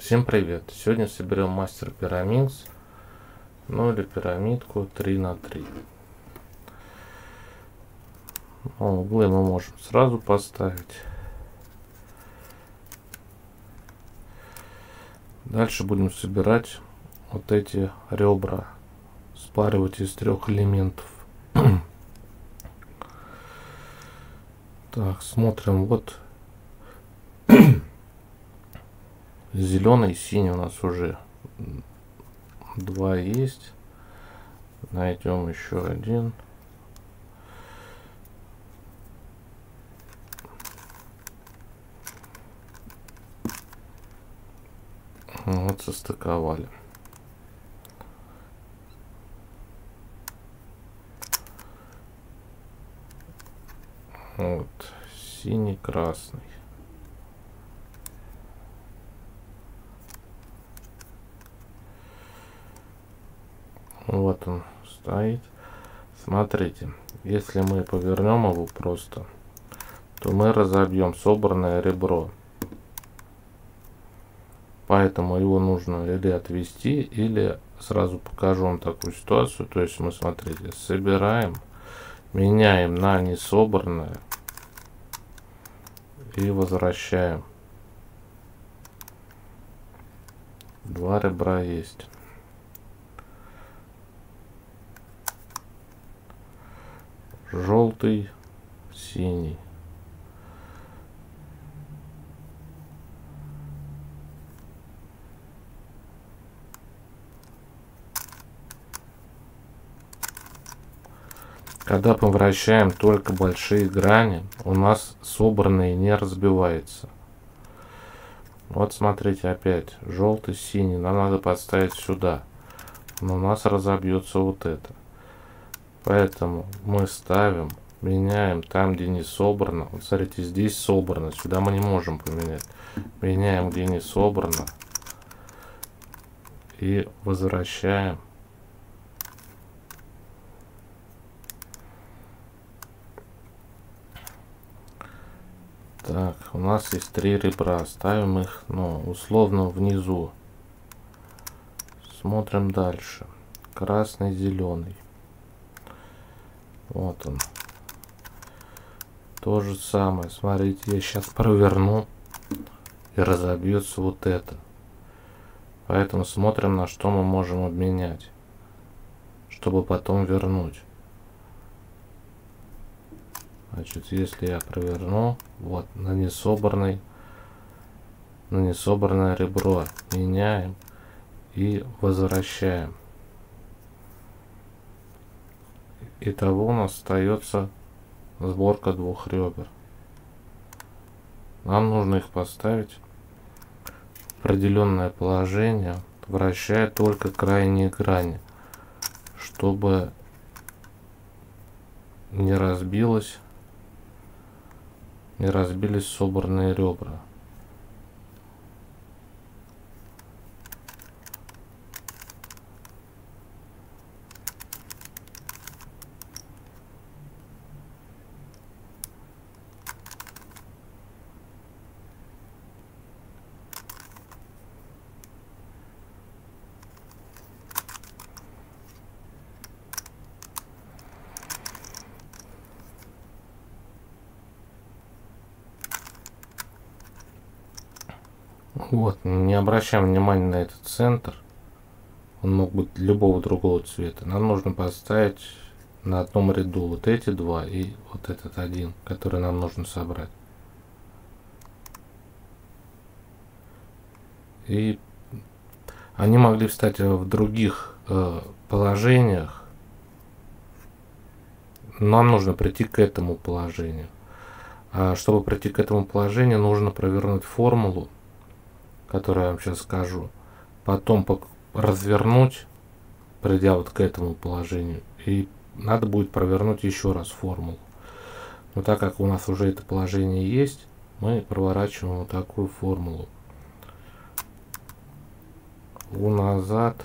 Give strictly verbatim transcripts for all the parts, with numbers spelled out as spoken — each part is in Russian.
Всем привет! Сегодня соберем мастер Pyraminx, ну или пирамидку три на три. Ну, углы мы можем сразу поставить. Дальше будем собирать вот эти ребра, спаривать из трех элементов. Так, смотрим, вот зеленый и синий у нас уже два есть. Найдем еще один. Вот, состыковали. Вот, синий, красный. Вот он стоит. Смотрите, если мы повернем его просто, то мы разобьем собранное ребро. Поэтому его нужно или отвести, или сразу покажу вам такую ситуацию. То есть мы, смотрите, собираем, меняем на несобранное и возвращаем. Два ребра есть. Желтый, синий. Когда повращаем только большие грани, у нас собранные не разбивается. Вот смотрите, опять желтый, синий. Нам надо подставить сюда. Но у нас разобьется вот это. Поэтому мы ставим, меняем там, где не собрано. Вот смотрите, здесь собрано. Сюда мы не можем поменять. Меняем, где не собрано. И возвращаем. Так, у нас есть три ребра, ставим их, ну, условно внизу. Смотрим дальше. Красный, зеленый. Вот он. То же самое. Смотрите, я сейчас проверну и разобьется вот это. Поэтому смотрим, на что мы можем обменять, чтобы потом вернуть. Значит, если я проверну, вот, на несобранный, на несобранное ребро меняем и возвращаем. Итого у нас остается сборка двух ребер. Нам нужно их поставить в определенное положение, вращая только крайние грани, чтобы не разбилось. И разбились собранные ребра. Вот, не обращаем внимания на этот центр, он мог быть любого другого цвета. Нам нужно поставить на одном ряду вот эти два и вот этот один, который нам нужно собрать. И они могли встать в других э, положениях, нам нужно прийти к этому положению. А чтобы прийти к этому положению, нужно провернуть формулу, которую я вам сейчас скажу, потом развернуть, придя вот к этому положению, и надо будет провернуть еще раз формулу. Но так как у нас уже это положение есть, мы проворачиваем вот такую формулу. У назад,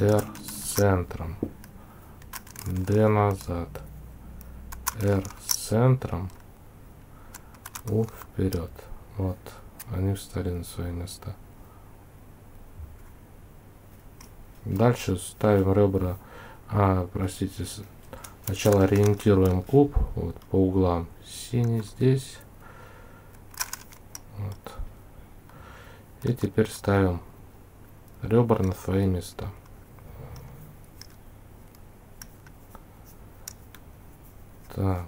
R с центром, D назад, R с центром, U вперед. Вот. Они встали на свои места. Дальше ставим ребра, а, простите, сначала ориентируем куб вот, по углам. Синий здесь. Вот. И теперь ставим ребра на свои места. Так.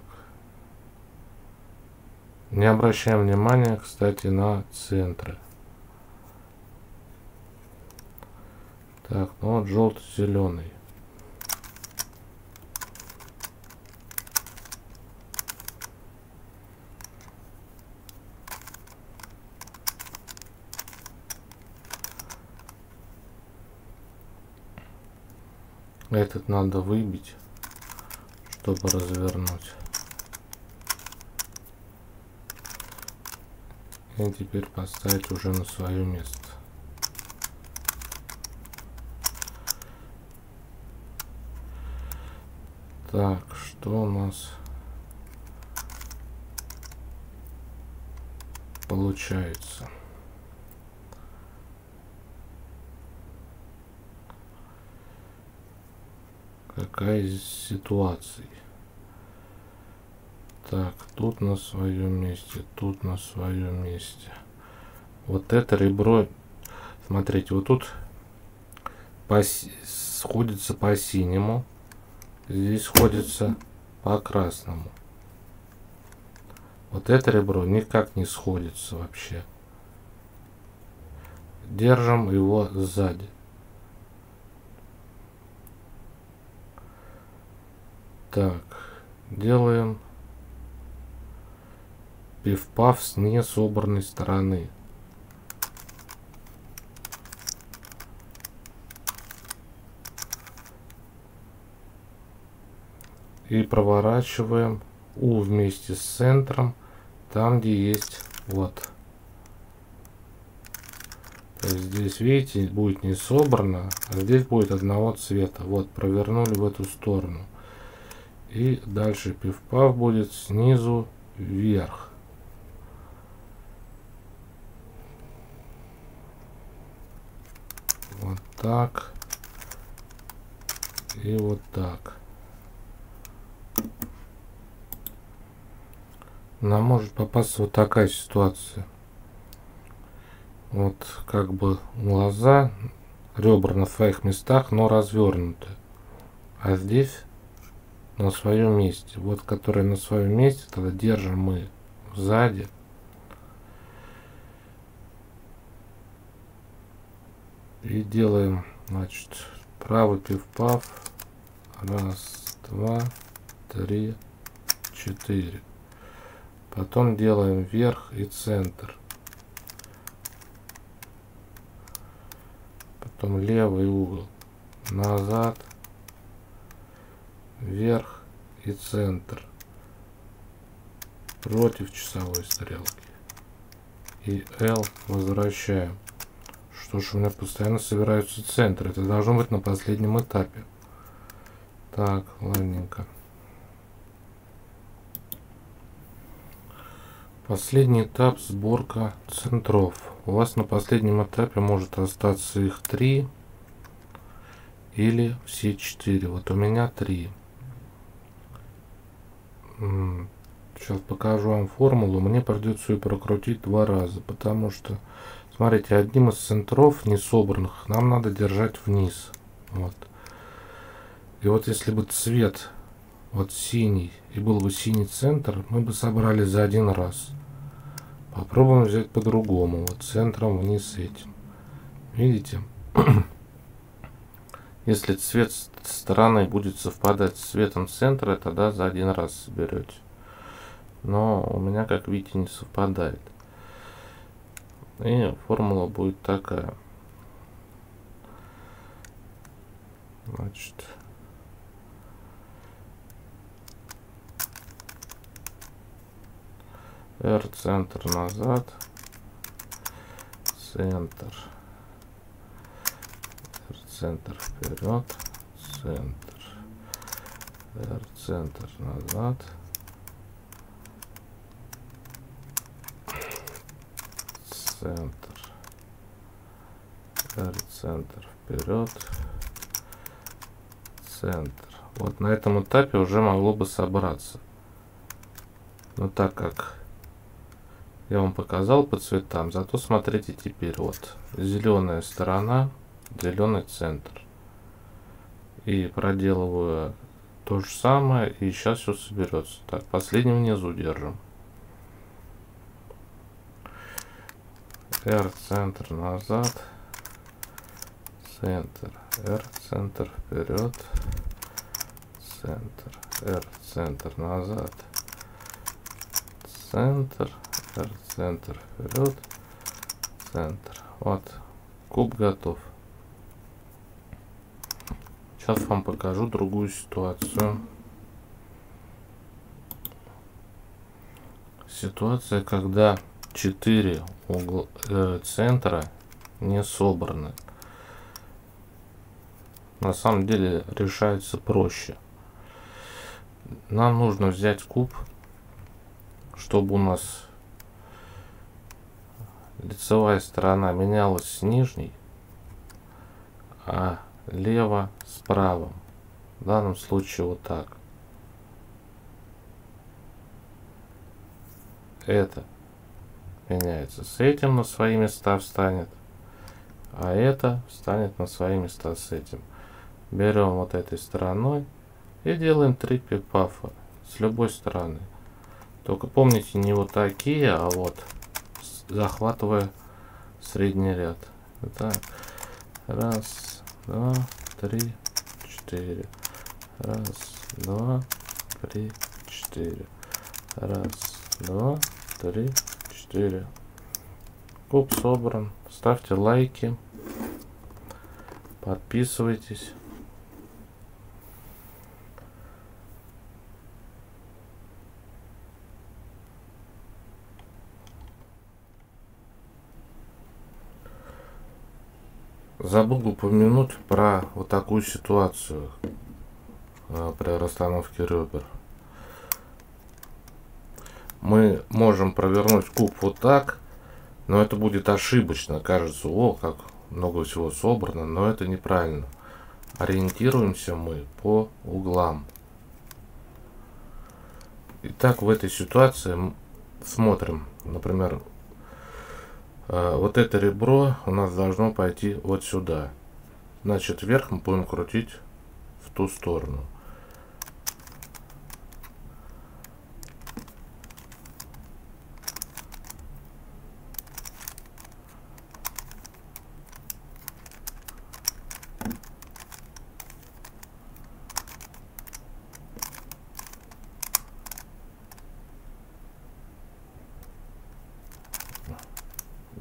Не обращаем внимания, кстати, на центры. Так, ну вот желтый-зеленый. Этот надо выбить, чтобы развернуть. И теперь поставить уже на свое место. Так, что у нас получается? Какая из ситуаций? Так, тут на своем месте, тут на своем месте. Вот это ребро, смотрите, вот тут по, сходится по синему, здесь сходится по красному. Вот это ребро никак не сходится вообще. Держим его сзади. Так, делаем пиф-паф с несобранной стороны. И проворачиваем У вместе с центром, там где есть вот. То есть здесь, видите, будет не собрано, а здесь будет одного цвета. Вот, провернули в эту сторону. И дальше пиф-паф будет снизу вверх. Вот так и вот так. Нам может попасться вот такая ситуация. Вот как бы глаза, ребра на своих местах, но развернуты. А здесь на своем месте. Вот который на своем месте, тогда держим мы сзади. И делаем, значит, правый пиф-паф. Раз, два, три, четыре. Потом делаем вверх и центр. Потом левый угол. Назад. Вверх и центр. Против часовой стрелки. И L возвращаем. Что ж, у меня постоянно собираются центры. Это должно быть на последнем этапе. Так, ладненько. Последний этап — сборка центров. У вас на последнем этапе может остаться их три или все четыре. Вот у меня три. Сейчас покажу вам формулу. Мне придется ее прокрутить два раза, потому что смотрите, одним из центров несобранных нам надо держать вниз. Вот. И вот если бы цвет вот синий, и был бы синий центр, мы бы собрали за один раз. Попробуем взять по-другому. Вот центром вниз этим. Видите? Если цвет стороны будет совпадать с цветом центра, тогда за один раз соберете. Но у меня, как видите, не совпадает. И формула будет такая. Значит, R центр назад, центр, R центр вперед, центр, R центр назад. Центр, R центр вперед, центр. Вот на этом этапе уже могло бы собраться. Но так как я вам показал по цветам, зато смотрите теперь, вот зеленая сторона, зеленый центр. И проделываю то же самое, и сейчас все соберется. Так, последний внизу держим. R центр назад, центр, R центр вперед, центр, R центр назад, центр, R центр вперед, центр. Вот куб готов. Сейчас вам покажу другую ситуацию. Ситуация, когда четыре угла, э, центра не собраны. На самом деле решается проще. Нам нужно взять куб, чтобы у нас лицевая сторона менялась с нижней, а лево с правым. В данном случае вот так. Это меняется. С этим на свои места встанет. А это встанет на свои места с этим. Берем вот этой стороной и делаем три пифафа с любой стороны. Только помните, не вот такие, а вот захватывая средний ряд. Итак, раз, два, три, четыре. Раз, два, три, четыре. Раз, два, три, четыре. Куб собран. Ставьте лайки. Подписывайтесь. Забыл упомянуть про вот такую ситуацию э, при расстановке ребер. Мы можем провернуть куб вот так, но это будет ошибочно. Кажется, о, как много всего собрано, но это неправильно. Ориентируемся мы по углам. Итак, в этой ситуации смотрим, например, вот это ребро у нас должно пойти вот сюда. Значит, вверх мы будем крутить в ту сторону.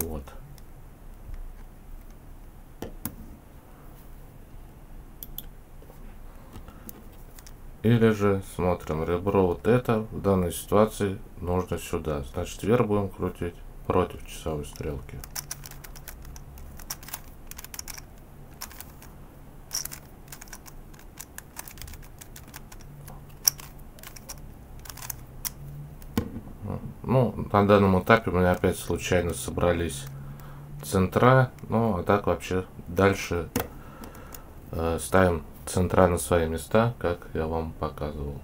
Вот. Или же смотрим ребро вот это. В данной ситуации нужно сюда. Значит, вверх будем крутить против часовой стрелки. Ну, на данном этапе у меня опять случайно собрались центра. Ну, а так вообще дальше э, ставим центра на свои места, как я вам показывал.